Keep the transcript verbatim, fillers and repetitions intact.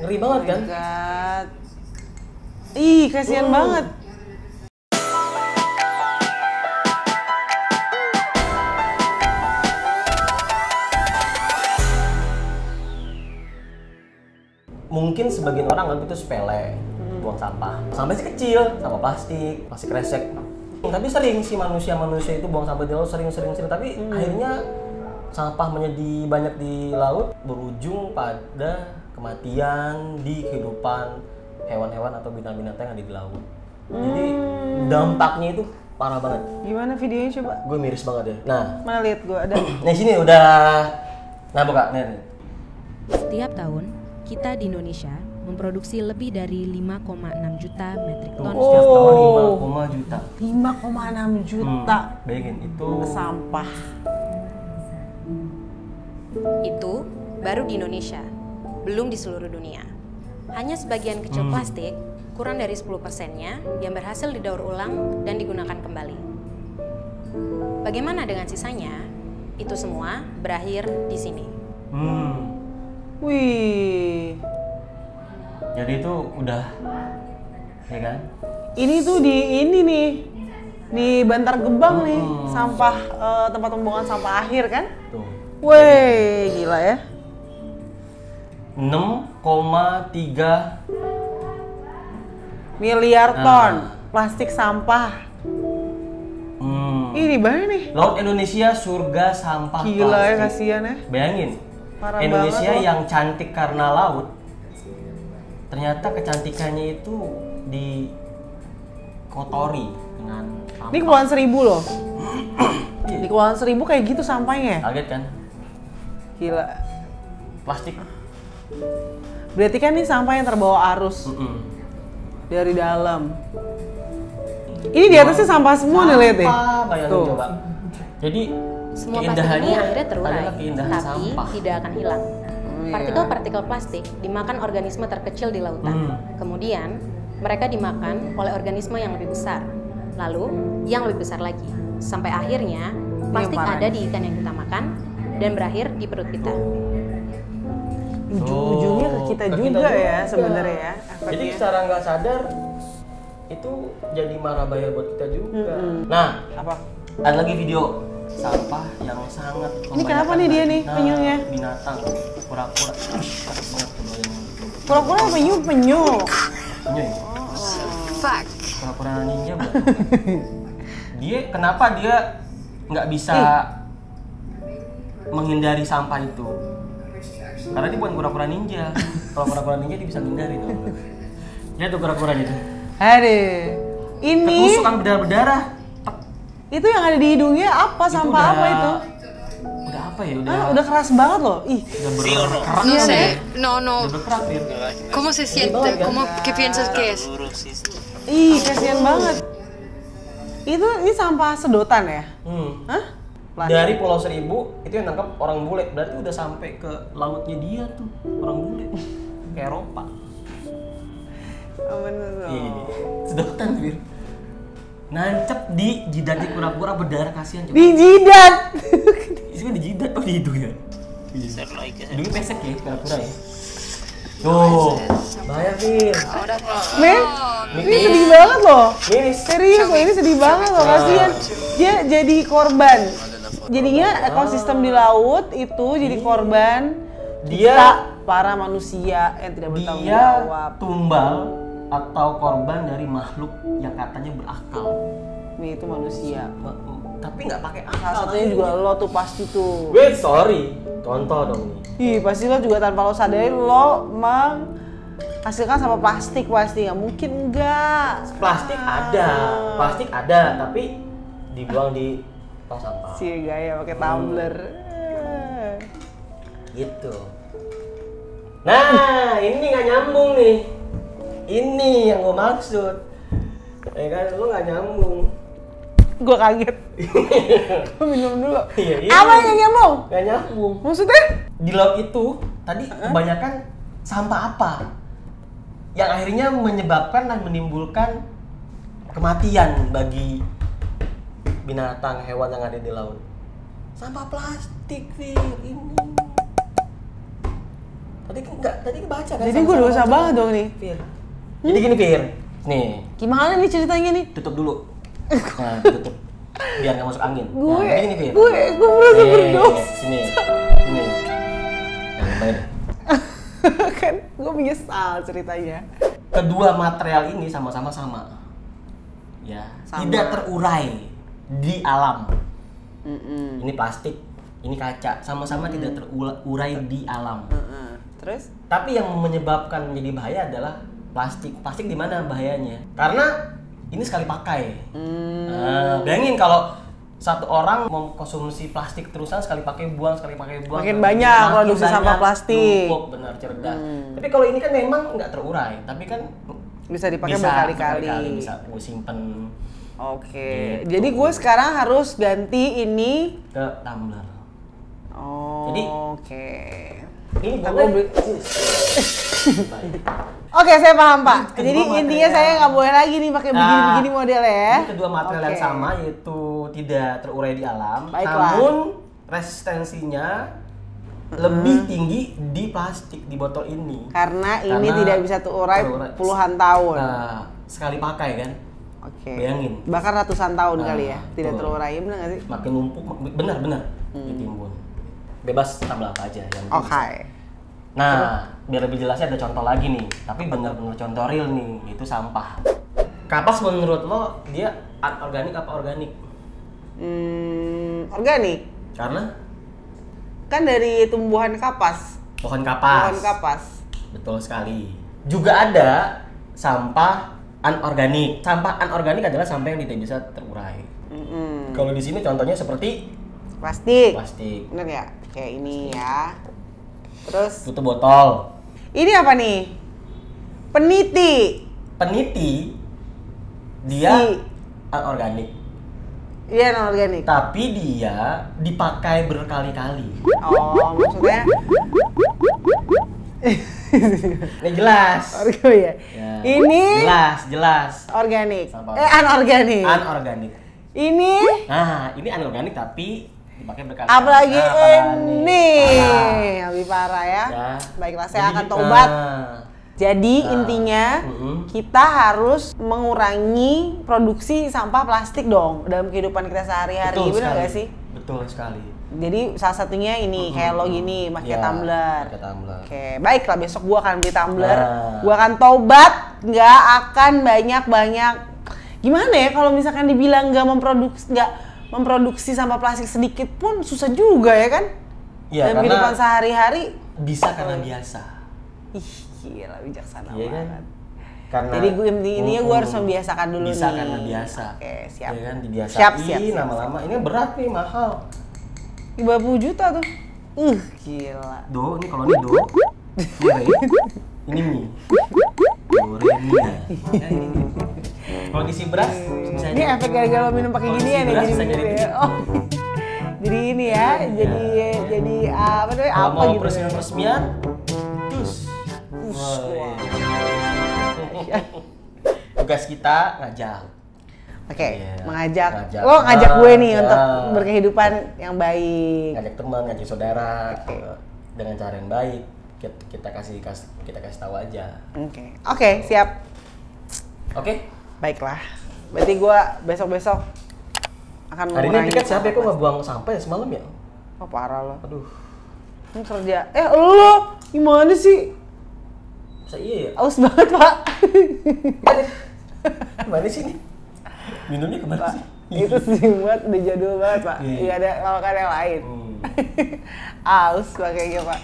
Ngeri banget kan? Oh God. Ih, kasihan uh. banget. Mungkin sebagian orang nganggap itu sepele, hmm. buang sampah. Sampah sih kecil, sampah plastik, plastik resek. Tapi sering sih manusia-manusia itu buang sampah di laut, sering-sering sering. Tapi hmm. akhirnya sampah menjadi banyak di laut, berujung pada kematian di kehidupan hewan-hewan atau binatang-binatang yang ada di laut. Hmm. Jadi dampaknya itu parah banget. Gimana videonya coba? Gue miris banget ya. Nah, mana lihat gue ada. Nah sini udah. Nah buka nih. Setiap tahun kita di Indonesia memproduksi lebih dari lima koma enam juta metrik ton oh, setiap tahun. lima koma enam juta. lima koma enam juta. Hmm, bayangin itu sampah. Itu baru di Indonesia, belum di seluruh dunia. Hanya sebagian kecil hmm. plastik, kurang dari sepuluh persennya yang berhasil didaur ulang dan digunakan kembali. Bagaimana dengan sisanya? Itu semua berakhir di sini. Hmm. Wih, jadi itu udah, ya kan? Ini tuh di ini nih, di Bantar Gebang hmm. nih, sampah eh, tempat pembuangan sampah akhir kan? Tuh. Wih, gila ya. enam koma tiga miliar ton ah. plastik sampah. Hmm. Ini banyak nih. Laut Indonesia surga sampah. Gila plastik. Ya, kasihan ya. Bayangin. Parah Indonesia banget, yang cantik karena laut, ternyata kecantikannya itu dikotori dengan sampah. Ini kepulauan Seribu loh. Di Kepulauan Seribu kayak gitu sampahnya. Kaget kan? Gila. Plastik. Berarti kan ini sampah yang terbawa arus mm-mm. dari dalam. Ini di atasnya sampah semua nih lihat deh. Sampah, bayangin coba. Jadi semua plastik ini akhirnya terurai, tapi sampah. tidak akan hilang. Partikel-partikel plastik dimakan organisme terkecil di lautan. Hmm. Kemudian, mereka dimakan oleh organisme yang lebih besar. Lalu, yang lebih besar lagi. Sampai akhirnya, plastik ada di ikan yang kita makan dan berakhir di perut kita. Ujung-ujungnya ke kita juga ya sebenarnya ya. Jadi secara nggak sadar, itu jadi mara bahaya buat kita juga. Nah, apa? Ada lagi video sampah yang sangat ini kenapa nih dia nih penyunya binatang kura-kura kura-kura penyu penyu penyu ya? Fuck kura-kura ninja bukan? Dia kenapa dia nggak bisa eh. menghindari sampah itu karena dia bukan kura-kura ninja. Kalau kura-kura ninja dia bisa menghindari tuh dia tuh kura-kura gitu. Aduh ini ketusuk kan berdarah-berdarah. Itu yang ada di hidungnya apa, itu sampah udah, apa itu? Udah apa ya? Udah, ah, udah keras banget loh. Ih, udah berkerak. No sé, no no. Udah berkerak ya? Cómo se siente? Cómo que piensas que es? Ih, kasihan banget. Itu ini sampah sedotan ya? Hmm. Hah? Planet. Dari Pulau Seribu, itu yang nangkep orang bule. Berarti udah sampai ke lautnya dia tuh, orang bule. Ke Eropa. Aman loh. Ih, sedotan, Bir. Nancep di jidatnya kura-kura berdarah, kasihan coba. Di jidat! Isinya di jidat, oh di hidung ya? Hidungnya pesek ya, kura-kura ya? Tuh, bahaya Fir. Men, ini sedih banget loh. Serius, ini sedih banget loh, kasihan. Dia jadi korban. Jadinya ekosistem di laut itu jadi korban. Dia para manusia yang tidak bertanggung jawab. Dia tumbal atau korban dari makhluk yang katanya berakal. Ini itu manusia. Tapi nggak pakai akal. Satunya juga lo tuh pasti tuh. Wait, sorry. Contoh dong nih. Ih, pasti lo juga tanpa lo sadari lo menghasilkan sama plastik pasti. Nggak mungkin enggak. Plastik ah. ada. Plastik ada, tapi dibuang di tong sampah. Si gaya pakai tumbler. Hmm. Gitu. Nah, ini nggak nyambung nih. Ini yang gue maksud, ya kan, lu nggak nyambung. Gue kaget. Gue minum dulu. Iya, iya. Apa yang nyambung? Nggak nyambung. Maksudnya? Di laut itu tadi uh-huh. kebanyakan sampah apa? Yang akhirnya menyebabkan dan menimbulkan kematian bagi binatang, hewan yang ada di laut. Sampah plastik sih ini. Tadi enggak, tadi kebaca kan. Jadi gue dosa banget dong nih. Fir. Hmm? Jadi gini Fir. Nih. Gimana nih ceritanya nih? Tutup dulu. Nah, tutup. Biar enggak masuk angin. Gue, nah, gini Fir. Gue gue merasa berdosa. Sini. Sini. Nah, kan gue menyesal ceritanya. Kedua material ini sama-sama sama. Ya, sama. Tidak terurai di alam. Mm-mm. Ini plastik, ini kaca, sama-sama mm. tidak terurai di alam. Mm-mm. Terus? Tapi yang menyebabkan menjadi bahaya adalah plastik. Plastik di mana bahayanya? Karena ini sekali pakai. Mm. Nah, bayangin kalau satu orang mengkonsumsi plastik terusan, sekali pakai buang, sekali pakai buang. Makin banyak produksi sampah plastik. Numpuk, benar, cerdas. Hmm. Tapi kalau ini kan memang nggak terurai, tapi kan bisa dipakai berkali-kali. Bisa gue simpen. Oke. Okay. Gitu. Jadi gue sekarang harus ganti ini ke tumbler. Oh. Jadi. Oke. Okay. Ini boleh. Oke, okay, saya paham Pak. Kedua Jadi material. Intinya saya nggak boleh lagi nih pakai begini-begini nah, model ya. Ini kedua material okay. yang sama yaitu tidak terurai di alam. Baiklah. Namun resistensinya hmm. lebih tinggi di plastik di botol ini. Karena, Karena ini tidak bisa terurai, terurai puluhan tahun. Nah, sekali pakai kan. Oke. Okay. Bayangin. Bahkan ratusan tahun nah, kali ya, tidak betul. terurai, benar nggak sih? Makin numpuk, benar-benar hmm. ditimbun. Bebas tambah apa aja yang Oke. Okay. Nah, biar lebih jelasnya ada contoh lagi nih, tapi benar-benar contoh real nih, itu sampah. Kapas menurut lo dia anorganik apa organik? Hmm, organik. Karena? Kan dari tumbuhan kapas. Pohon kapas. Pohon kapas. Betul sekali. Juga ada sampah anorganik. Sampah anorganik adalah sampah yang tidak bisa terurai. Mm-hmm. Kalau di sini contohnya seperti plastik. Plastik. Benar ya? Kayak ini ya. Terus tutup botol. Ini apa nih? Peniti. Peniti dia si. anorganik. Iya anorganik. Tapi dia dipakai berkali-kali. Oh, maksudnya? Ini jelas. Orgo ya. ya. Ini jelas, jelas. Organik. Sampah. Eh anorganik. Anorganik. Ini? Nah, ini anorganik tapi dipakai berkali-kali. Apalagi nah, ini parah. Lebih parah ya. ya. Baiklah, saya Jadi, akan tobat. Nah. Jadi nah. intinya uh-huh. kita harus mengurangi produksi sampah plastik dong dalam kehidupan kita sehari-hari. Benar nggak sih? Betul sekali. Jadi salah satunya ini uh-huh. kayak lo gini, pakai ya, tumbler. Pakai tumbler. Oke, baiklah besok gua akan beli tumbler. Nah. Gua akan tobat, nggak akan banyak-banyak. Gimana ya kalau misalkan dibilang nggak memproduksi nggak memproduksi sampah plastik sedikit pun susah juga ya kan? Iya, dalam kehidupan sehari-hari bisa karena biasa. Ih, gila bijaksana iya, banget. Kan? Karena jadi gue intinya gue harus membiasakan dulu bisa nih. Bisa karena biasa. Oke, siap. Ya kan dibiasain siap, siap, siap, lama-lama ini berat nih, mahal. lima puluh juta tuh. Ih, uh, gila. Do, ini kalau ini do. Ini mie. Gorengnya. Kalau diisi beras, bisa ini aja. Efek gara-gara lo minum pakai gini ya nih, jadi begini ya. Oh, jadi ini ya, jadi ya. jadi apa namanya? Apa mau gitu? Peresmian peresmian, terus. Tugas kita ngajak. Oke, okay, yeah. mengajak. Ngajak. Lo ngajak gue nih ya. untuk berkehidupan yang baik. Ngajak teman, ngajak saudara, okay. dengan cara yang baik. Kita, kita kasih kita kasih tahu aja. Oke, okay. oke, okay, siap. Oke. Okay. Baiklah, berarti gue besok-besok akan mengurangi. Hari ini tiket siapa ya? Kok nggak buang sampah ya semalam ya? Oh parah lo. Aduh. Ini kerja. Eh lo gimana sih? Masa iya ya? Aus banget pak. Kemana sih ini? Minumnya kemana pak, sih? Itu sering banget, udah jadul banget pak. Iya. Gak ada lawakan yang lain. Hmm. Aus pakainya pak.